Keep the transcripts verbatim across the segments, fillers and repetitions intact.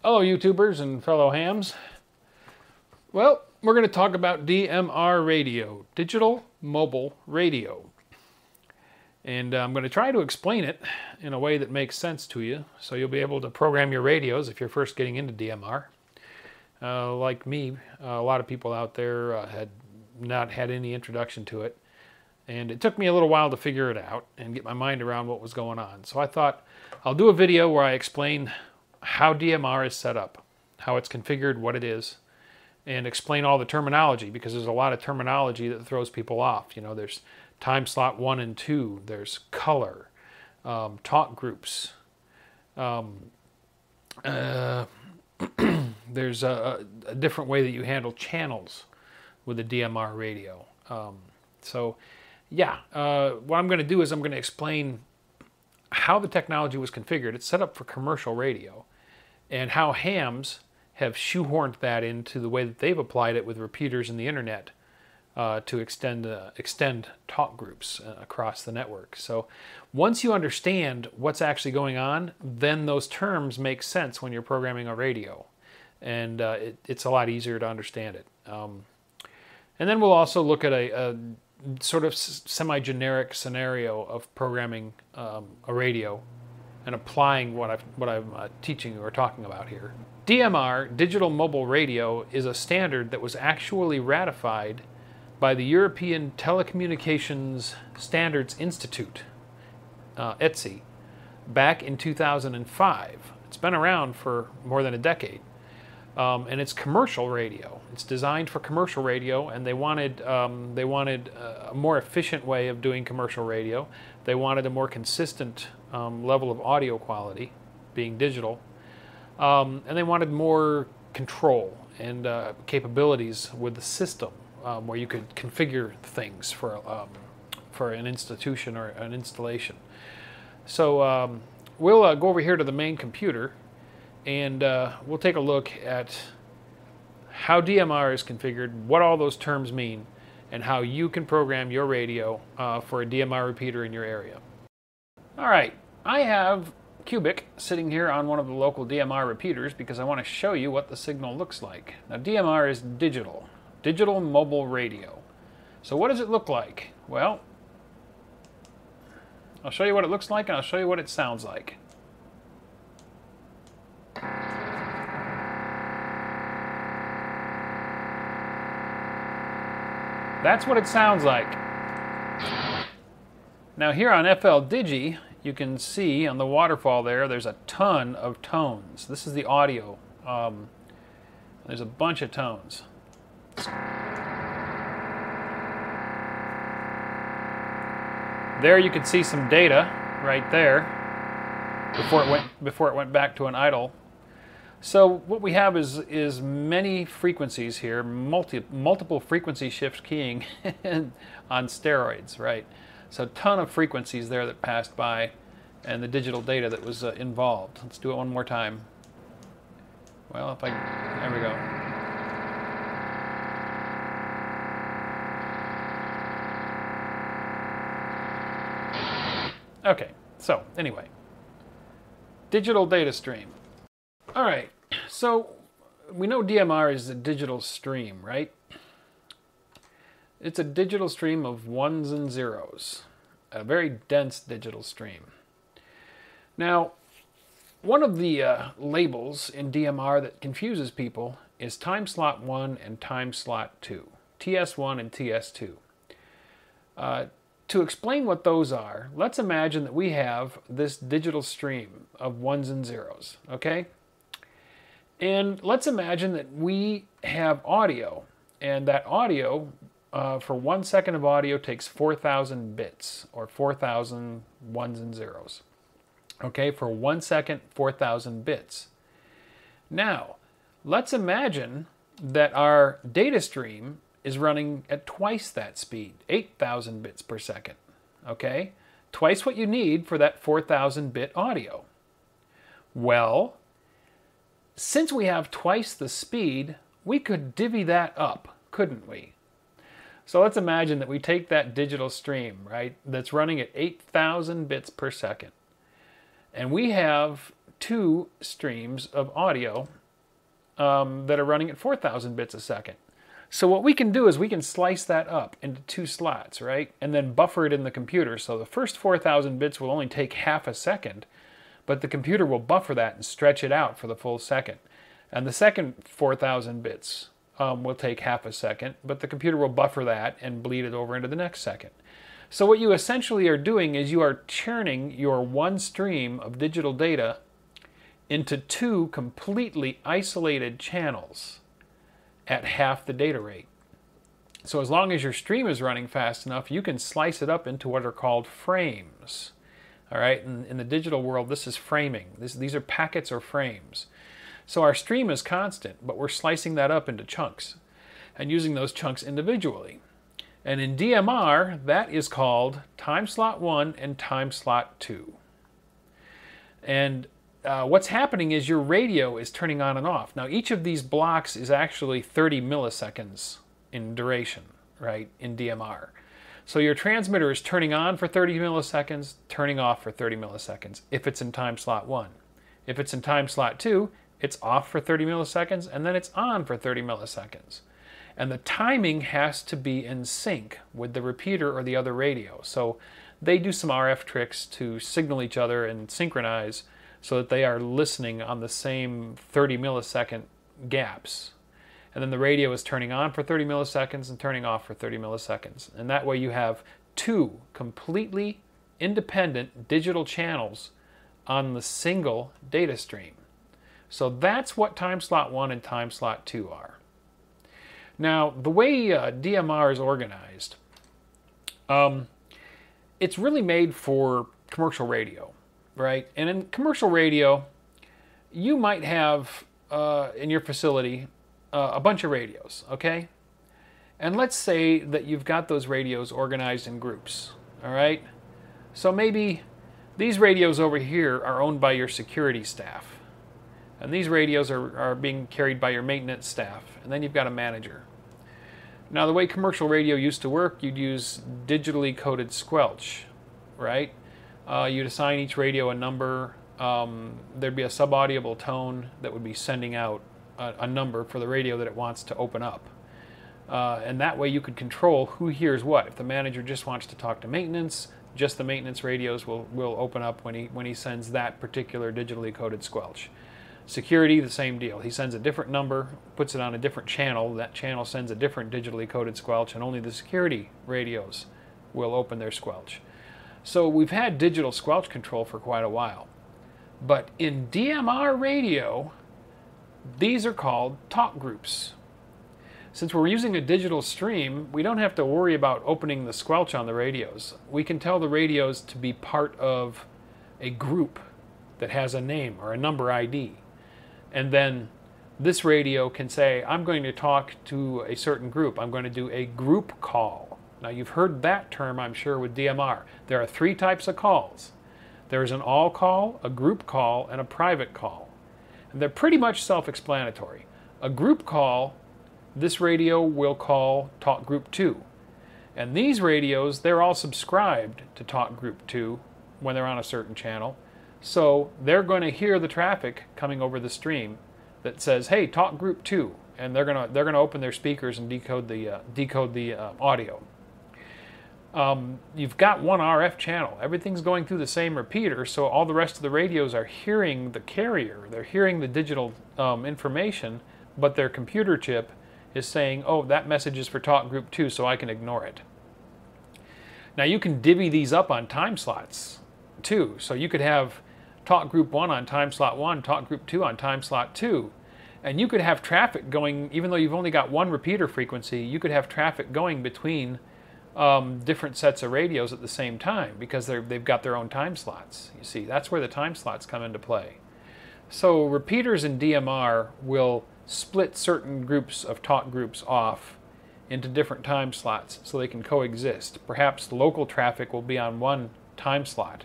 Hello YouTubers and fellow hams. Well, we're going to talk about D M R radio, digital mobile radio. And I'm going to try to explain it in a way that makes sense to you, so you'll be able to program your radios if you're first getting into D M R. Uh, like me, uh, a lot of people out there uh, had not had any introduction to it, and it took me a little while to figure it out and get my mind around what was going on. So I thought I'll do a video where I explain how D M R is set up, how it's configured, what it is, and explain all the terminology, because there's a lot of terminology that throws people off. You know, there's time slot one and two, there's color, um, talk groups, um, uh, there's a, a different way that you handle channels with a D M R radio. Um, so yeah, uh, what I'm going to do is I'm going to explain how the technology was configured. It's set up for commercial radio, and how hams have shoehorned that into the way that they've applied it with repeaters and the internet uh, to extend uh, extend talk groups uh, across the network. So once you understand what's actually going on, then those terms make sense when you're programming a radio, and uh, it, it's a lot easier to understand it. Um, and then we'll also look at a, a sort of semi-generic scenario of programming um, a radio and applying what I've, what I'm uh, teaching or talking about here. D M R, Digital Mobile Radio, is a standard that was actually ratified by the European Telecommunications Standards Institute, uh, E T S I, back in two thousand five. It's been around for more than a decade, um, and it's commercial radio. It's designed for commercial radio, and they wanted, um, they wanted a more efficient way of doing commercial radio. They wanted a more consistent um, level of audio quality, being digital. Um, and they wanted more control and uh, capabilities with the system, um, where you could configure things for um, for an institution or an installation. So um, we'll uh, go over here to the main computer, and uh, we'll take a look at how D M R is configured, what all those terms mean, and how you can program your radio uh, for a D M R repeater in your area. All right, I have Cubic sitting here on one of the local D M R repeaters because I want to show you what the signal looks like. Now, D M R is digital, digital mobile radio. So what does it look like? Well, I'll show you what it looks like, and I'll show you what it sounds like. That's what it sounds like. Now here on F L Digi, you can see on the waterfall there, there's a ton of tones. This is the audio. Um, there's a bunch of tones. There you can see some data right there before it went, before it went back to an idle. So what we have is, is many frequencies here, multi, multiple frequency shift keying on steroids, right? So a ton of frequencies there that passed by, and the digital data that was uh, involved. Let's do it one more time. Well, if I, there we go. Okay, so anyway, digital data stream. All right, so we know D M R is a digital stream, right? It's a digital stream of ones and zeros, a very dense digital stream. Now, one of the uh, labels in D M R that confuses people is time slot one and time slot two, T S one and T S two. Uh, to explain what those are, let's imagine that we have this digital stream of ones and zeros, okay? And let's imagine that we have audio, and that audio, Uh, for one second of audio, takes four thousand bits, or four thousand ones and zeros. Okay, for one second, four thousand bits. Now, let's imagine that our data stream is running at twice that speed, eight thousand bits per second. Okay, twice what you need for that four thousand bit audio. Well, since we have twice the speed, we could divvy that up, couldn't we? So let's imagine that we take that digital stream, right, that's running at eight thousand bits per second, and we have two streams of audio um, that are running at four thousand bits a second. So what we can do is we can slice that up into two slots, right, and then buffer it in the computer. So the first four thousand bits will only take half a second, but the computer will buffer that and stretch it out for the full second. And the second four thousand bits um, will take half a second, but the computer will buffer that and bleed it over into the next second. So what you essentially are doing is you are churning your one stream of digital data into two completely isolated channels at half the data rate. So as long as your stream is running fast enough, you can slice it up into what are called frames. All right, in, in the digital world, this is framing. This, these are packets or frames. So our stream is constant, but we're slicing that up into chunks and using those chunks individually. And in D M R, that is called time slot one and time slot two. And Uh, what's happening is your radio is turning on and off. Now each of these blocks is actually thirty milliseconds in duration, right, in D M R. So your transmitter is turning on for thirty milliseconds, turning off for thirty milliseconds, if it's in time slot one. If it's in time slot two, it's off for thirty milliseconds, and then it's on for thirty milliseconds. And the timing has to be in sync with the repeater or the other radio. So they do some R F tricks to signal each other and synchronize, so that they are listening on the same thirty millisecond gaps. And then the radio is turning on for thirty milliseconds and turning off for thirty milliseconds. And that way you have two completely independent digital channels on the single data stream. So that's what time slot one and time slot two are. Now, the way uh, D M R is organized, um, it's really made for commercial radio. Right, and in commercial radio, you might have uh, in your facility uh, a bunch of radios, okay? And let's say that you've got those radios organized in groups, all right? So maybe these radios over here are owned by your security staff, and these radios are, are being carried by your maintenance staff, and then you've got a manager. Now, the way commercial radio used to work, you'd use digitally coded squelch, right? Uh, you'd assign each radio a number. Um, there'd be a sub-audible tone that would be sending out a, a number for the radio that it wants to open up. Uh, and that way you could control who hears what. If the manager just wants to talk to maintenance, just the maintenance radios will, will open up when he, when he sends that particular digitally coded squelch. Security, the same deal. He sends a different number, puts it on a different channel. That channel sends a different digitally coded squelch, and only the security radios will open their squelch. So we've had digital squelch control for quite a while. But in D M R radio, these are called talk groups. Since we're using a digital stream, we don't have to worry about opening the squelch on the radios. We can tell the radios to be part of a group that has a name or a number I D. And then this radio can say, I'm going to talk to a certain group. I'm going to do a group call. Now, you've heard that term, I'm sure, with D M R. There are three types of calls. There's an all call, a group call, and a private call. And they're pretty much self-explanatory. A group call, this radio will call Talk Group two. And these radios, they're all subscribed to Talk Group two when they're on a certain channel. So they're going to hear the traffic coming over the stream that says, hey, Talk Group two. And they're going to, they're going to open their speakers and decode the, uh, decode the uh, audio. Um, you've got one R F channel. Everything's going through the same repeater, so all the rest of the radios are hearing the carrier. They're hearing the digital um, information, but their computer chip is saying, oh, that message is for Talk Group two, so I can ignore it. Now, you can divvy these up on time slots, too. So you could have Talk Group one on time slot one, Talk Group two on time slot two. And you could have traffic going, even though you've only got one repeater frequency, you could have traffic going between Um, different sets of radios at the same time, because they're, they've got their own time slots. You see, that's where the time slots come into play. So repeaters in D M R will split certain groups of talk groups off into different time slots so they can coexist. Perhaps local traffic will be on one time slot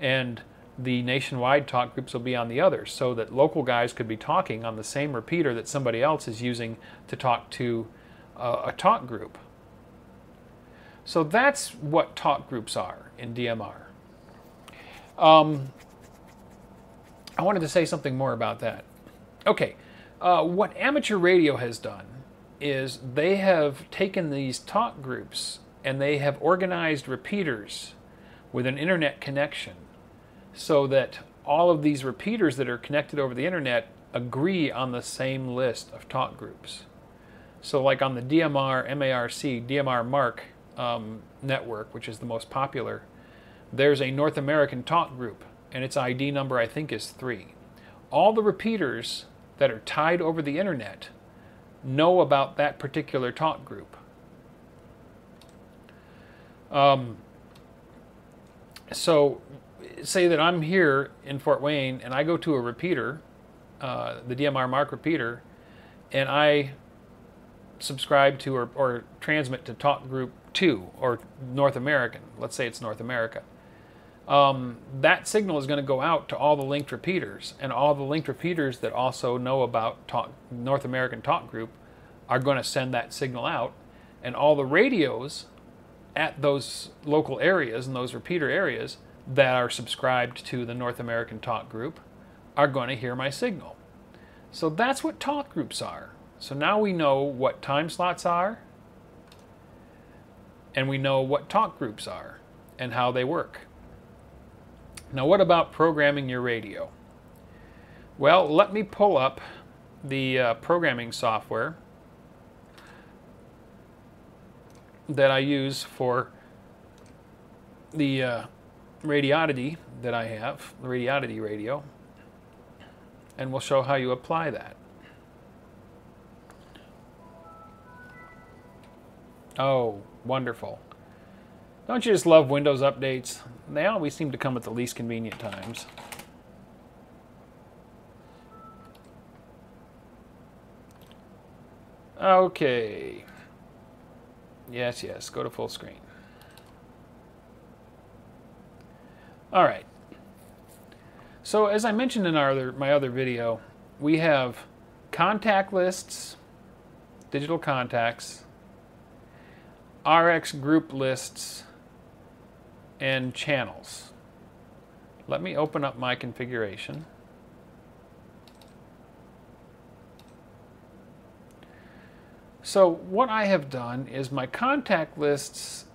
and the nationwide talk groups will be on the other, so that local guys could be talking on the same repeater that somebody else is using to talk to uh, a talk group. So that's what talk groups are in D M R. Um, I wanted to say something more about that. Okay, uh, what amateur radio has done is they have taken these talk groups and they have organized repeaters with an internet connection so that all of these repeaters that are connected over the internet agree on the same list of talk groups. So like on the D M R M A R C, D M R marc um, network, which is the most popular, there's a North American talk group, and its I D number I think is three. All the repeaters that are tied over the internet know about that particular talk group. Um, so say that I'm here in Fort Wayne and I go to a repeater, uh, the D M R marc repeater, and I subscribe to or, or transmit to talk group two or North American. Let's say it's North America. Um, that signal is going to go out to all the linked repeaters, and all the linked repeaters that also know about talk, North American talk group are going to send that signal out, and all the radios at those local areas and those repeater areas that are subscribed to the North American talk group are going to hear my signal. So that's what talk groups are. So now we know what time slots are, and we know what talk groups are and how they work. Now what about programming your radio? Well, let me pull up the uh, programming software that I use for the uh, Radioddity that I have, the Radioddity radio, and we'll show how you apply that. Oh, wonderful. Don't you just love Windows updates? They always seem to come at the least convenient times. Okay. Yes, yes, go to full screen. All right. So as I mentioned in our other, my other video, we have contact lists, digital contacts, R X group lists, and channels. Let me open up my configuration. So what I have done is my contact lists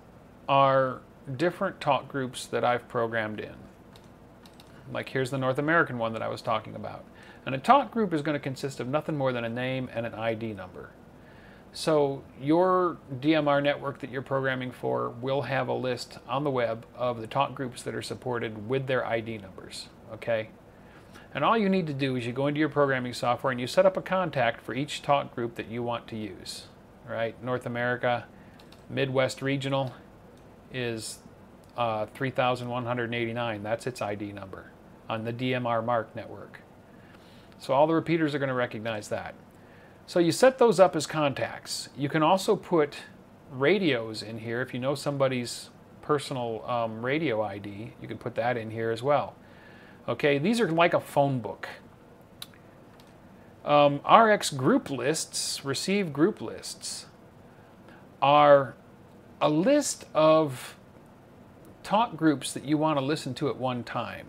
are different talk groups that I've programmed in. Like here's the North American one that I was talking about. And a talk group is going to consist of nothing more than a name and an I D number. So your D M R network that you're programming for will have a list on the web of the talk groups that are supported with their I D numbers, okay? And all you need to do is you go into your programming software and you set up a contact for each talk group that you want to use, right? North America, Midwest Regional is uh, three thousand one hundred eighty-nine. That's its I D number on the D M R marc network. So all the repeaters are going to recognize that. So you set those up as contacts. You can also put radios in here. If you know somebody's personal um, radio I D, you can put that in here as well. Okay, these are like a phone book. Um, R X group lists, receive group lists, are a list of talk groups that you want to listen to at one time.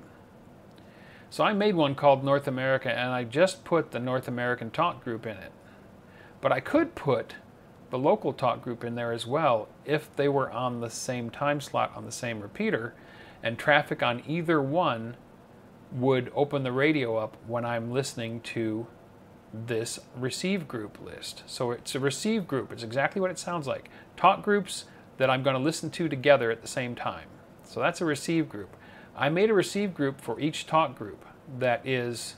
So I made one called North America, and I just put the North American talk group in it. But I could put the local talk group in there as well if they were on the same time slot on the same repeater, and traffic on either one would open the radio up when I'm listening to this receive group list. So it's a receive group. It's exactly what it sounds like. Talk groups that I'm going to listen to together at the same time. So that's a receive group. I made a receive group for each talk group that is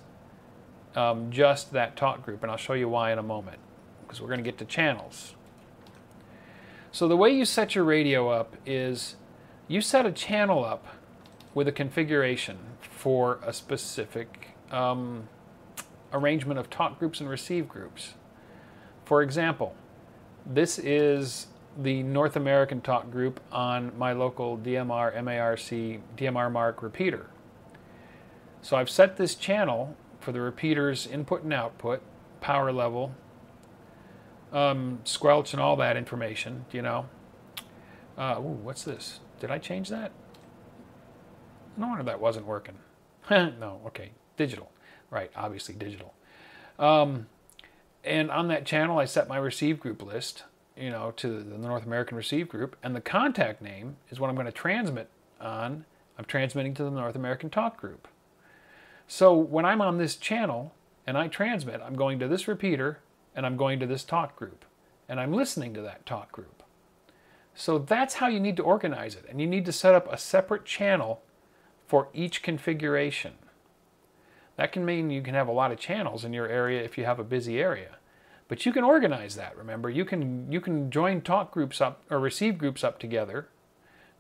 um, just that talk group, and I'll show you why in a moment, because we're going to get to channels. So the way you set your radio up is you set a channel up with a configuration for a specific um, arrangement of talk groups and receive groups. For example, this is the North American talk group on my local D M R M A R C D M R marc repeater. So I've set this channel for the repeater's input and output, power level, Um, squelch and all that information, you know. Uh, ooh, what's this? Did I change that? No wonder that wasn't working. No, okay. Digital. Right, obviously digital. Um, and on that channel, I set my receive group list, you know, to the North American receive group. And the contact name is what I'm going to transmit on. I'm transmitting to the North American talk group. So when I'm on this channel and I transmit, I'm going to this repeater and I'm going to this talk group. And I'm listening to that talk group. So that's how you need to organize it. And you need to set up a separate channel for each configuration. That can mean you can have a lot of channels in your area if you have a busy area. But you can organize that, remember. You can, you can join talk groups up, or receive groups up together,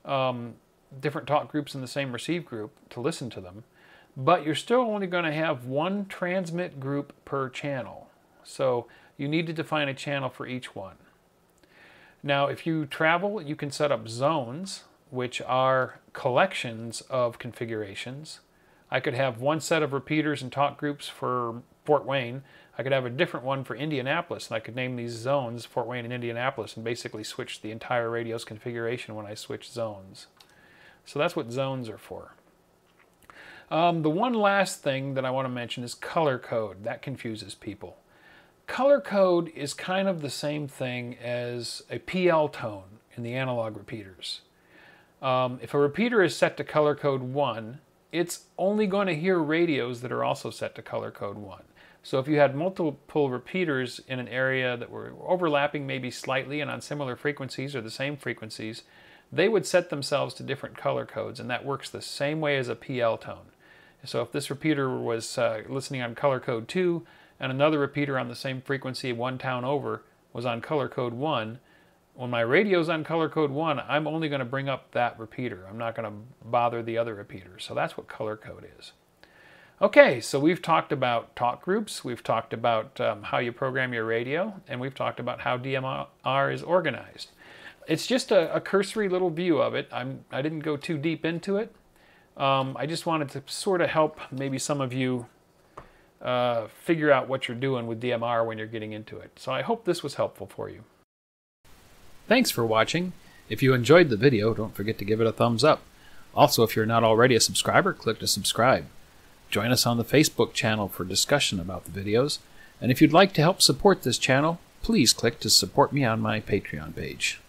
um, different talk groups in the same receive group to listen to them. But you're still only going to have one transmit group per channel. So you need to define a channel for each one. Now, if you travel, you can set up zones, which are collections of configurations. I could have one set of repeaters and talk groups for Fort Wayne. I could have a different one for Indianapolis, and I could name these zones Fort Wayne and Indianapolis and basically switch the entire radio's configuration when I switch zones. So that's what zones are for. Um, the one last thing that I want to mention is color code. That confuses people. Color code is kind of the same thing as a P L tone in the analog repeaters. Um, if a repeater is set to color code one, it's only going to hear radios that are also set to color code one. So if you had multiple repeaters in an area that were overlapping maybe slightly and on similar frequencies or the same frequencies, they would set themselves to different color codes, and that works the same way as a P L tone. So if this repeater was uh, listening on color code two and another repeater on the same frequency one town over was on color code one, when my radio's on color code one, I'm only going to bring up that repeater. I'm not going to bother the other repeaters. So that's what color code is. Okay, so we've talked about talk groups, we've talked about um, how you program your radio, and we've talked about how D M R is organized. It's just a, a cursory little view of it. I'm, I didn't go too deep into it. Um, I just wanted to sort of help maybe some of you uh, figure out what you're doing with D M R when you're getting into it. So I hope this was helpful for you. Thanks for watching. If you enjoyed the video, don't forget to give it a thumbs up. Also, if you're not already a subscriber, click to subscribe. Join us on the Facebook channel for discussion about the videos. And if you'd like to help support this channel, please click to support me on my Patreon page.